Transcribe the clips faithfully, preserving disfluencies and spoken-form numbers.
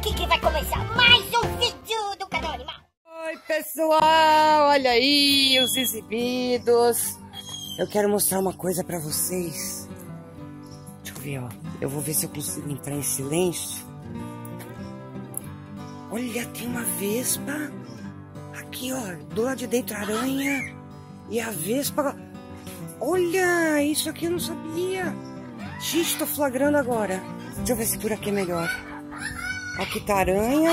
aqui que vai começar mais um vídeo do Canal Animal. Oi pessoal, olha aí os exibidos. Eu quero mostrar uma coisa pra vocês. Deixa eu ver, ó. Eu vou ver se eu consigo entrar em silêncio. Olha, tem uma vespa. Aqui, ó, do lado de dentro aranha. E a vespa... Olha, isso aqui eu não sabia. Gente, tô flagrando agora. Deixa eu ver se por aqui é melhor. Aqui tá a aranha.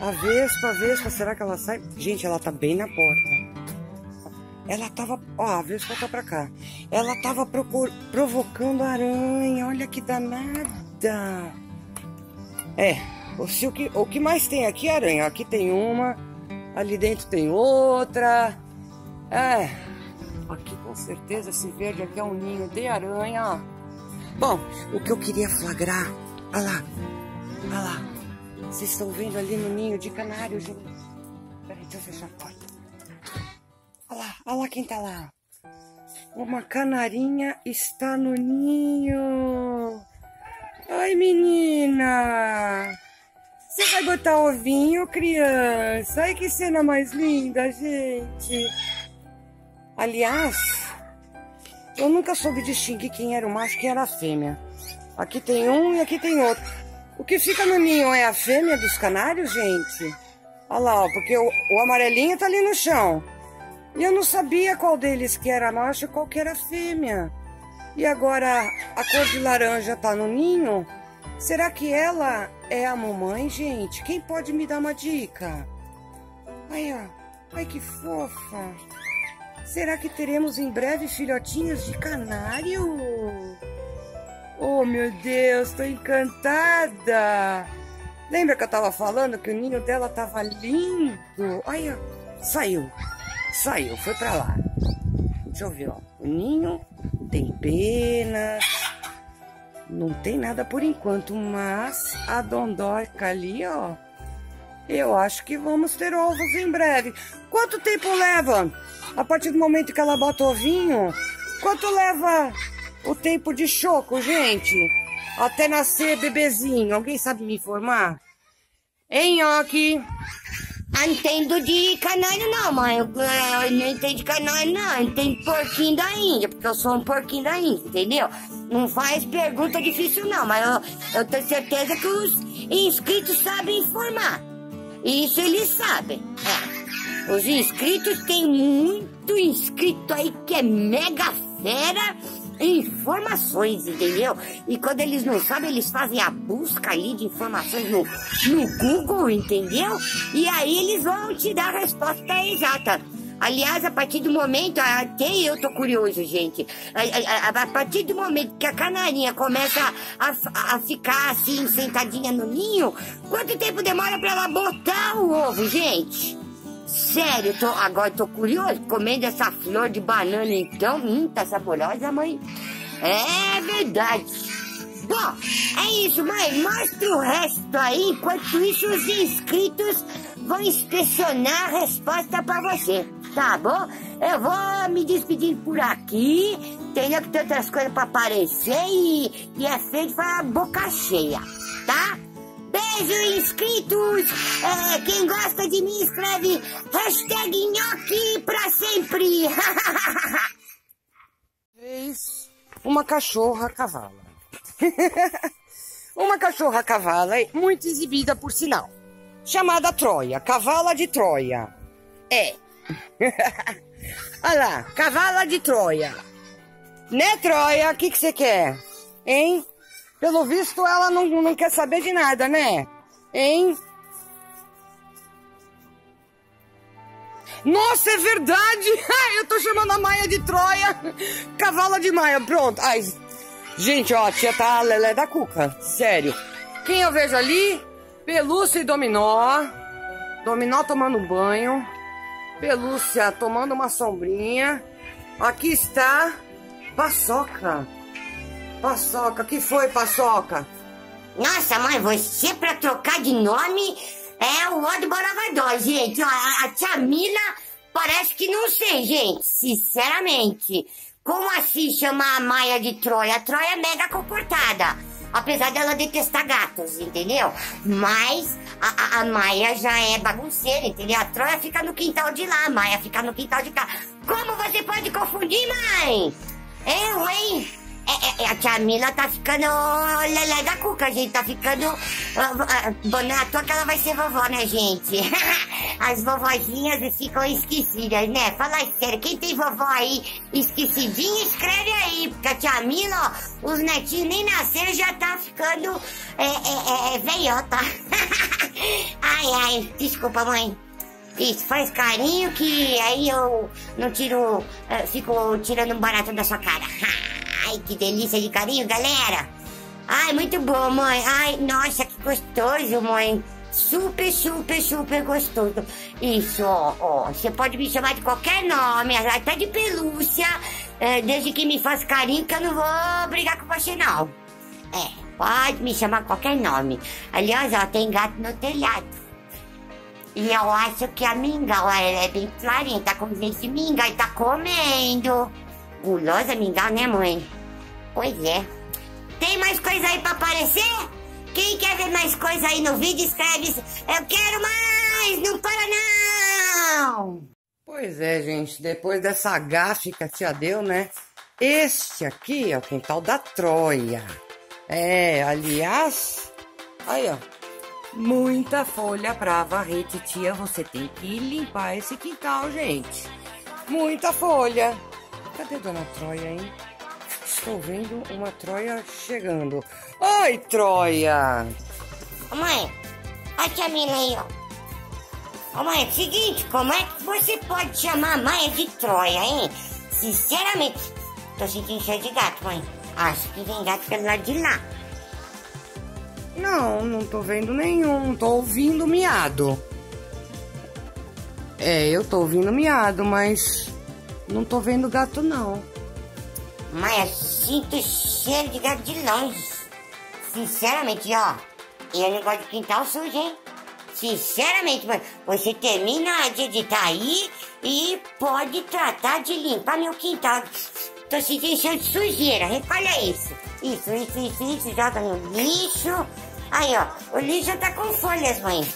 A vespa, a vespa, será que ela sai? Gente, ela tá bem na porta. Ela tava... Ó, a vespa tá pra cá. Ela tava procur... provocando a aranha. Olha que danada. É, o que, o que mais tem aqui é aranha. Aqui tem uma, ali dentro tem outra. É, aqui com certeza esse verde aqui é um ninho de aranha. Bom, o que eu queria flagrar... Olha lá, olha lá. Vocês estão vendo ali no ninho de canário, gente. Peraí, deixa eu fechar a porta. Olha lá, olha lá quem tá lá. Uma canarinha está no ninho. Ai, menina. Você vai botar ovinho, criança? Ai, que cena mais linda, gente. Aliás, eu nunca soube distinguir quem era o macho e quem era a fêmea. Aqui tem um e aqui tem outro. O que fica no ninho é a fêmea dos canários, gente? Olha lá, ó, porque o, o amarelinho tá ali no chão. E eu não sabia qual deles que era macho e qual que era fêmea. E agora a cor de laranja tá no ninho. Será que ela é a mamãe, gente? Quem pode me dar uma dica? Ai, ó. Ai, que fofa. Será que teremos em breve filhotinhos de canário? Oh, meu Deus, tô encantada! Lembra que eu tava falando que o ninho dela tava lindo? Olha, saiu, saiu, foi pra lá. Deixa eu ver, ó. O ninho tem penas, não tem nada por enquanto, mas a dondorca ali, ó, eu acho que vamos ter ovos em breve. Quanto tempo leva? A partir do momento que ela bota o ovinho, quanto leva... o tempo de choco, gente? Até nascer bebezinho. Alguém sabe me informar? Hein, Nhoque? Ah, não entendo de canário não, mãe. Eu, eu não entendo de canário não. Eu entendo porquinho da Índia, porque eu sou um porquinho da Índia, entendeu? Não faz pergunta difícil não, mas eu, eu tenho certeza que os inscritos sabem informar. Isso eles sabem. É. Os inscritos, tem muito inscrito aí que é mega fera... informações, entendeu? E quando eles não sabem, eles fazem a busca ali de informações no, no Google, entendeu? E aí eles vão te dar a resposta exata. Aliás, a partir do momento, até eu tô curioso, gente, a, a, a partir do momento que a canarinha começa a, a, a ficar assim, sentadinha no ninho, quanto tempo demora pra ela botar o ovo, gente? Sério, eu tô, agora eu tô curioso, comendo essa flor de banana então, hum, tá saborosa, mãe? É verdade. Bom, é isso, mãe, mostra o resto aí, enquanto isso os inscritos vão inspecionar a resposta pra você, tá bom? Eu vou me despedindo por aqui, entendeu? Que tem outras coisas pra aparecer e, e é feito pra boca cheia, tá? Beijo, inscritos! É, quem gosta de mim, escreve hashtag nhoque pra sempre! Uma cachorra cavala. Uma cachorra cavala muito exibida, por sinal. Chamada Troia. Cavala de Troia. É. Olha lá. Cavala de Troia. Né, Troia? O que que você quer? Hein? Pelo visto, ela não, não quer saber de nada, né? Hein? Nossa, é verdade! Eu tô chamando a Maia de Troia. Cavala de Maia, pronto. Ai, gente, ó, a tia tá a lelé da cuca. Sério. Quem eu vejo ali? Pelúcia e Dominó. Dominó tomando um banho. Pelúcia tomando uma sombrinha. Aqui está Paçoca. Paçoca, que foi, Paçoca? Nossa, mãe, você pra trocar de nome é o ó do Boravadó, gente. A, a tia Mila parece que não sei, gente, sinceramente. Como assim chamar a Maia de Troia? A Troia é mega comportada. apesar dela detestar gatos, entendeu? Mas a, a, a Maia já é bagunceira, entendeu? A Troia fica no quintal de lá, a Maia fica no quintal de cá. Como você pode confundir, mãe? Eu, hein? É, é, é, a tia Mila tá ficando lelé da cuca, gente. Tá ficando... Bom, não é à toa que ela vai ser vovó, né, gente? As vovozinhas ficam esquecidas, né? Fala sério, quem tem vovó aí esquecidinha, escreve aí. Porque a tia Mila, ó, os netinhos nem nasceram, já tá ficando é, é, é, velhota. Ai, ai, desculpa, mãe. Isso, faz carinho que aí eu não tiro... Eu fico tirando um barato da sua cara. Ai, que delícia de carinho, galera. Ai, muito bom, mãe. Ai, nossa, que gostoso, mãe. Super, super, super gostoso. Isso, ó, ó. Você pode me chamar de qualquer nome, até de Pelúcia, é, desde que me faça carinho, que eu não vou brigar com você, não. É, pode me chamar qualquer nome. Aliás, ó, tem gato no telhado. E eu acho que a Mingau, ela é bem clarinha, tá com gente Mingau e tá comendo. Gulosa Mingau, né, mãe? Pois é. Tem mais coisa aí pra aparecer? Quem quer ver mais coisa aí no vídeo, escreve isso. Eu quero mais! Não para, não! Pois é, gente. Depois dessa gafe que a tia deu, né? Este aqui é o quintal da Troia. É, aliás... Aí, ó. Muita folha pra varrer, titia. Você tem que limpar esse quintal, gente. Muita folha. Cadê a dona Troia, hein? Estou vendo uma Troia chegando. Oi, Troia! Ô, mãe, olha a tia Mila aí, ó. Ô, mãe, é o seguinte, como é que você pode chamar a Maia de Troia, hein? Sinceramente, tô sentindo cheio de gato, mãe. Acho que vem gato pelo lado de lá. Não, não tô vendo nenhum. Tô ouvindo miado. É, eu tô ouvindo miado, mas... Não tô vendo gato, não. Maia, sinto cheiro de gato de longe. Sinceramente, ó. Eu não gosto de quintal sujo, hein? Sinceramente, mãe. Você termina de editar aí e pode tratar de limpar meu quintal. Tô sentindo cheiro de sujeira. Recolha isso. Isso, isso, isso, isso. Joga no lixo. Aí, ó. O lixo já tá com folhas, mãe.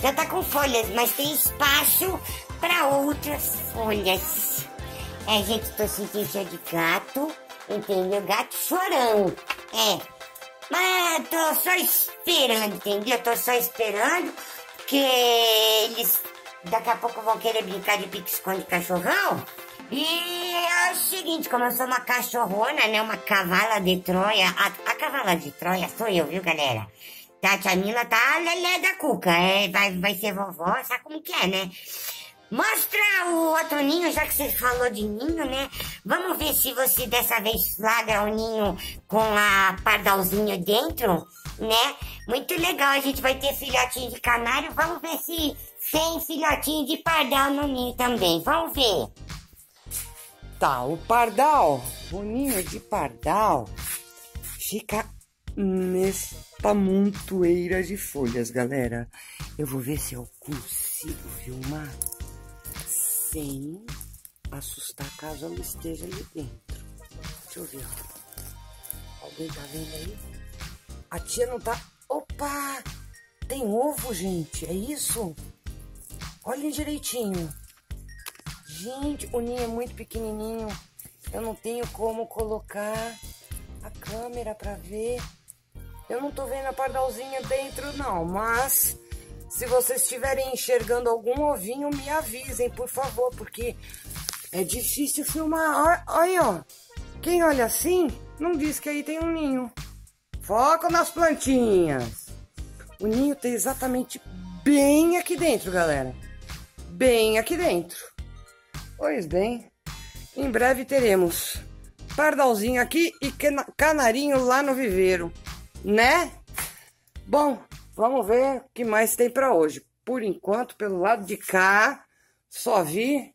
Já tá com folhas, mas tem espaço pra outras folhas. É, gente, tô sentindo cheiro de gato, entendeu? Gato chorão, é. Mas tô só esperando, entendeu? Tô só esperando que eles daqui a pouco vão querer brincar de pique-esconde cachorrão. E é o seguinte, como eu sou uma cachorrona, né? Uma cavala de Troia. A, a cavala de Troia sou eu, viu, galera? Tá, a tia Mila tá lelé da cuca. É, vai, vai ser vovó, sabe como que é, né? Mostra o outro ninho, já que você falou de ninho, né? Vamos ver se você dessa vez flagra o ninho com a pardalzinho dentro, né? Muito legal, a gente vai ter filhotinho de canário. Vamos ver se tem filhotinho de pardal no ninho também. Vamos ver. Tá, o pardal, o ninho de pardal, fica nesta montoeira de folhas, galera. Eu vou ver se eu consigo filmar sem assustar caso eu esteja ali dentro. Deixa eu ver, ó. Alguém tá vendo aí? A tia não tá... Opa! Tem ovo, gente. É isso? Olhem direitinho. Gente, o ninho é muito pequenininho. Eu não tenho como colocar a câmera pra ver. Eu não tô vendo a pardalzinha dentro, não, mas... Se vocês estiverem enxergando algum ovinho, me avisem, por favor, porque é difícil filmar. Olha, ó. Quem olha assim, não diz que aí tem um ninho. Foca nas plantinhas. O ninho tem exatamente bem aqui dentro, galera. Bem aqui dentro. Pois bem, em breve teremos pardalzinho aqui e canarinho lá no viveiro, né? Bom... Vamos ver o que mais tem pra hoje. Por enquanto, pelo lado de cá, só vi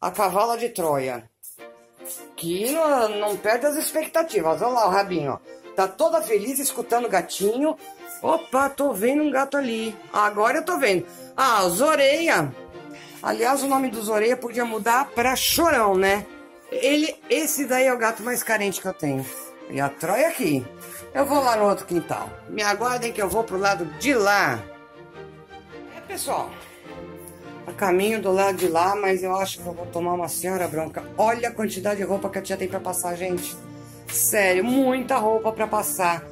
a cavala de Troia. Que não, não perde as expectativas. Olha lá o rabinho, ó. Tá toda feliz escutando o gatinho. Opa, tô vendo um gato ali. Agora eu tô vendo. Ah, Zoreia. Aliás, o nome do Zoreia podia mudar pra Chorão, né? Ele, esse daí é o gato mais carente que eu tenho. E a Troia aqui. Eu vou lá no outro quintal. Me aguardem que eu vou pro lado de lá. É, pessoal, a caminho do lado de lá, mas eu acho que eu vou tomar uma senhora bronca. Olha a quantidade de roupa que a tia tem pra passar, gente. Sério, muita roupa pra passar.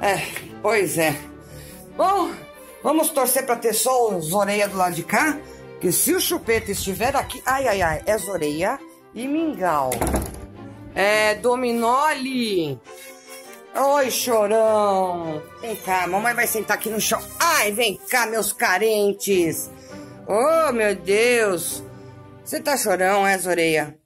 É, pois é. Bom, vamos torcer pra ter só o Zoreia do lado de cá, que se o Chupete estiver aqui... Ai, ai, ai, é Zoreia e Mingau. É, Dominó ali. Oi, chorão. Vem cá, mamãe vai sentar aqui no chão. Ai, vem cá, meus carentes. Oh, meu Deus. Você tá chorão, é, Zoreia?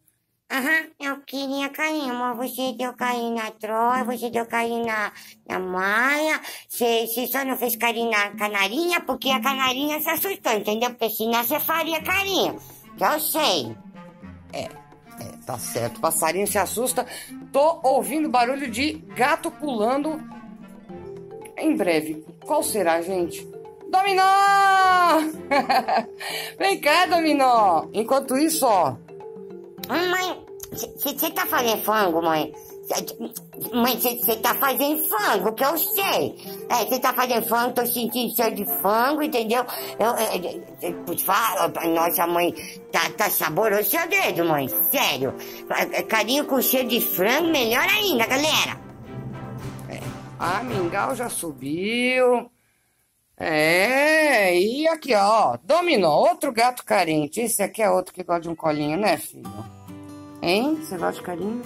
Aham, eu queria cair, mas você deu cair na Troia, você deu cair na, na Maia, você só não fez cair na Canarinha, porque a Canarinha se assustou, entendeu? Porque senão você faria carinho, eu sei. É. É, tá certo, passarinho se assusta. Tô ouvindo barulho de gato pulando. Em breve, qual será, gente? Dominó! Vem cá, Dominó. Enquanto isso, ó. Mãe, você tá fazendo fango, mãe? Mãe, você tá fazendo fango, que eu sei. É, você tá fazendo fango, tô sentindo cheiro de fango, entendeu? Eu, eu, eu falo, nossa mãe, tá, tá saboroso seu dedo, mãe, sério. Carinho com cheiro de frango, melhor ainda, galera. É, a Mingau já subiu. É, e aqui, ó, Dominó, outro gato carente. Esse aqui é outro que gosta de um colinho, né, filho? Hein? Você gosta de carinho?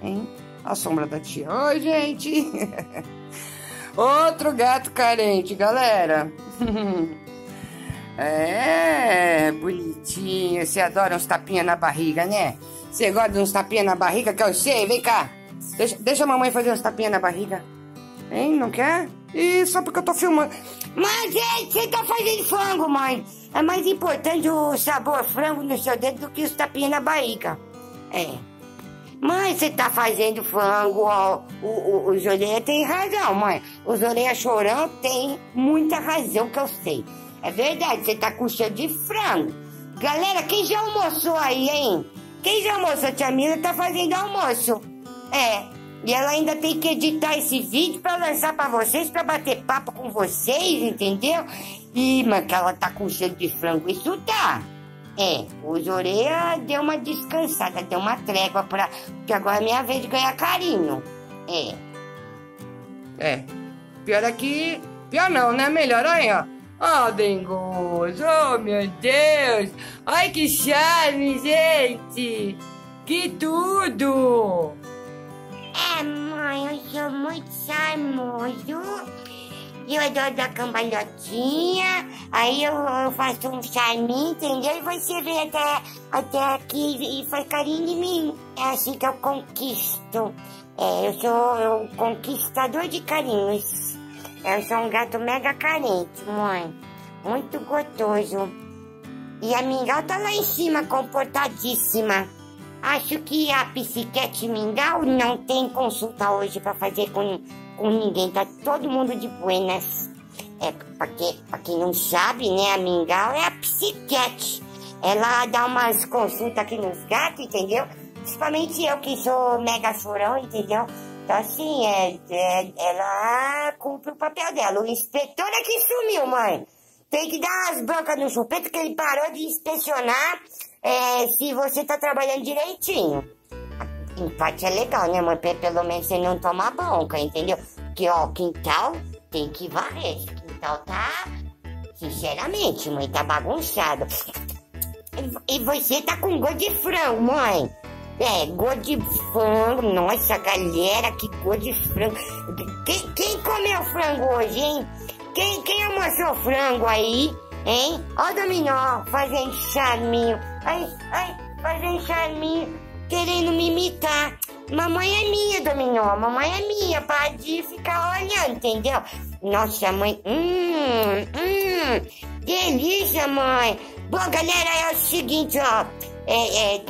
Hein? A sombra da tia. Oi, gente! Outro gato carente, galera. É, bonitinho. Você adora uns tapinhas na barriga, né? Você gosta de uns tapinhas na barriga, que eu sei? Vem cá. Deixa, deixa a mamãe fazer uns tapinhas na barriga. Hein? Não quer? Ih, só porque eu tô filmando. Mas, gente, você tá fazendo frango, mãe. É mais importante o sabor frango no seu dedo do que os tapinhas na barriga. É. Mãe, você tá fazendo fango, ó. O, o, o Zoreia tem razão, mãe. O Zoreia chorão tem muita razão, que eu sei. É verdade, você tá com cheiro de frango. Galera, quem já almoçou aí, hein? Quem já almoçou? Tia Mila tá fazendo almoço. É, e ela ainda tem que editar esse vídeo pra lançar pra vocês, pra bater papo com vocês, entendeu? Ih, mas que ela tá com cheiro de frango, isso tá. É, o Zoreia deu uma descansada, deu uma trégua pra... Porque agora é minha vez de ganhar carinho. É. É. Pior aqui... Pior não, né? Melhor aí, ó. Ó, oh, dengoso. Oh, meu Deus. Ai, que charme, gente. Que tudo. É, mãe, eu sou muito charmoso. Eu adoro dar cambalhotinha, aí eu, eu faço um charminho, entendeu? E você vem até, até aqui e faz carinho de mim. É assim que eu conquisto. É, eu sou um conquistador de carinhos. Eu sou um gato mega carente, mãe. Muito gostoso. E a Mingau tá lá em cima, comportadíssima. Acho que a psiquete Mingau não tem consulta hoje pra fazer com... com ninguém, tá todo mundo de buenas. É, pra, que, pra quem não sabe, né, a Mingau é a psiquiatra. Ela dá umas consultas aqui nos gatos, entendeu? Principalmente eu que sou mega chorão, entendeu? Então assim, é, é, ela cumpre o papel dela. O inspetor é que sumiu, mãe. Tem que dar as bancas no Chupete, que ele parou de inspecionar é, se você tá trabalhando direitinho. Em parte é legal, né, mãe? Pelo menos você não toma bronca, entendeu? Porque, ó, o quintal tem que varrer. Esse quintal tá... Sinceramente, mãe, tá bagunçado. E você tá com gosto de frango, mãe. É, gosto de frango. Nossa, galera, que gosto de frango. Quem, quem comeu frango hoje, hein? Quem, quem almoçou frango aí, hein? Ó o Dominó fazendo charminho. Ai, ai, fazendo charminho. Querendo me imitar. Mamãe é minha, Dominó. Mamãe é minha. Para de ficar olhando, entendeu? Nossa, mãe. Hum, hum. Delícia, mãe. Bom, galera, é o seguinte, ó. É, é,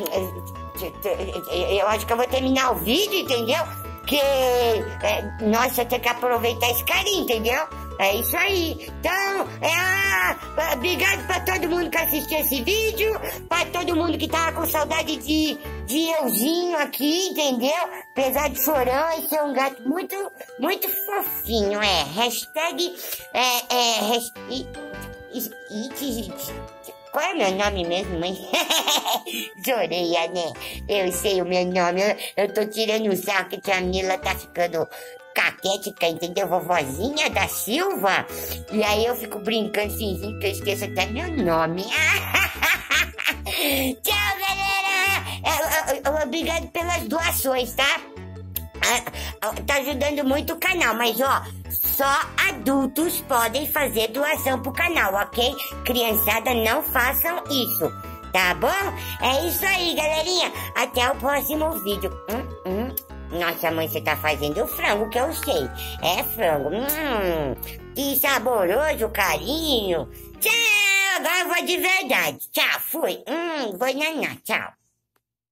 eu acho que eu vou terminar o vídeo, entendeu? Que, é, nossa, eu tenho que aproveitar esse carinho, entendeu? É isso aí. Então, é a... obrigado pra todo mundo que assistiu esse vídeo, pra todo mundo que tava com saudade de, de euzinho aqui, entendeu? Apesar de chorão, esse é um gato muito, muito fofinho, é. Hashtag, é, é, hashtag, it, it, it. Qual é o meu nome mesmo, mãe? Zoreia, né? Eu sei o meu nome. Eu, eu tô tirando o saco que a Mila tá ficando caquética, entendeu? Vovozinha da Silva. E aí eu fico brincando assim, que eu esqueço até meu nome. Tchau, galera! Eu, eu, eu, obrigado pelas doações, tá? Tá ajudando muito o canal, mas ó, só adultos podem fazer doação pro canal, ok? Criançada, não façam isso, tá bom? É isso aí, galerinha. Até o próximo vídeo. Hum, hum. Nossa, mãe, você tá fazendo frango, que eu sei. É frango. Hum, que saboroso, carinho. Tchau, agora eu vou de verdade. Tchau, fui. Hum, vou naná, tchau.